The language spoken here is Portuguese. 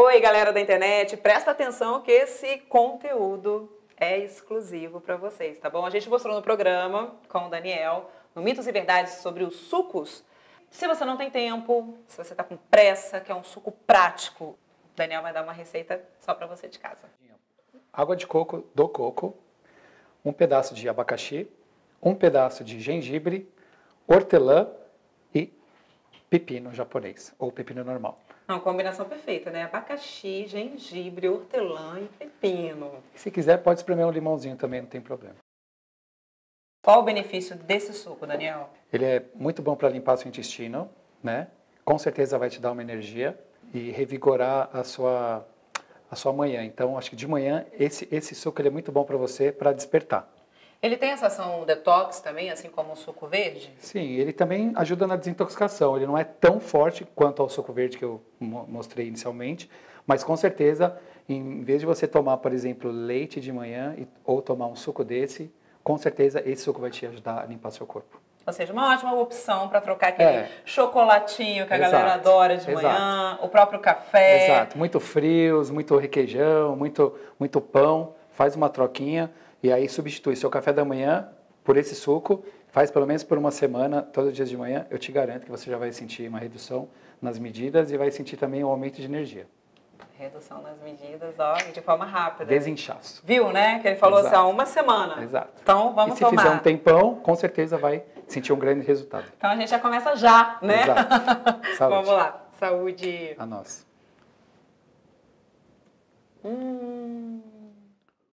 Oi, galera da internet, presta atenção que esse conteúdo é exclusivo para vocês, tá bom? A gente mostrou no programa com o Daniel, no Mitos e Verdades, sobre os sucos. Se você não tem tempo, se você está com pressa, quer um suco prático, o Daniel vai dar uma receita só para você de casa. Água de coco, do coco, um pedaço de abacaxi, um pedaço de gengibre, hortelã e pepino japonês, ou pepino normal. Não, combinação perfeita, né? Abacaxi, gengibre, hortelã e pepino. Se quiser, pode espremer um limãozinho também, não tem problema. Qual o benefício desse suco, Daniel? Ele é muito bom para limpar seu intestino, né? Com certeza vai te dar uma energia e revigorar a sua manhã. Então, acho que de manhã, esse suco ele é muito bom para você, para despertar. Ele tem essa ação detox também, assim como o suco verde? Sim, ele também ajuda na desintoxicação. Ele não é tão forte quanto ao suco verde que eu mostrei inicialmente, mas com certeza, em vez de você tomar, por exemplo, leite de manhã ou tomar um suco desse, com certeza esse suco vai te ajudar a limpar seu corpo. Ou seja, uma ótima opção para trocar aquele chocolatinho que a galera adora de manhã, o próprio café. Exato, muito frios, muito requeijão, muito pão, faz uma troquinha. E aí substitui seu café da manhã por esse suco, faz pelo menos por uma semana, todos os dias de manhã, eu te garanto que você já vai sentir uma redução nas medidas e vai sentir também um aumento de energia. Redução nas medidas, ó, de forma rápida. Desinchaço. Viu, né? Que ele falou assim, há uma semana. Exato. Então, vamos tomar. E se fizer um tempão, com certeza vai sentir um grande resultado. Então, a gente já começa já, né? Exato. Saúde. Vamos lá. Saúde. A nós.